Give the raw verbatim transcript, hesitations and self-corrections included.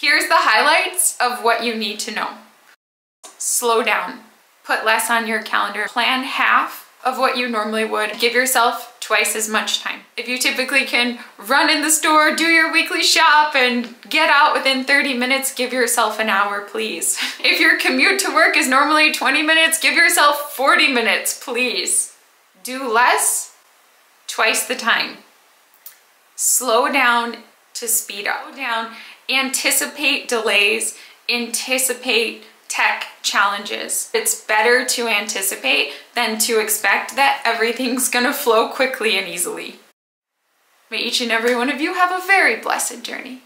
Here's the highlights of what you need to know. Slow down. Put less on your calendar. Plan half of what you normally would. Give yourself twice as much time. If you typically can run in the store, do your weekly shop, and get out within thirty minutes, give yourself an hour, please. If your commute to work is normally twenty minutes, give yourself forty minutes, please. Do less, twice the time. Slow down to speed up. Slow down, anticipate delays, anticipate tech challenges. It's better to anticipate than to expect that everything's gonna flow quickly and easily. May each and every one of you have a very blessed journey.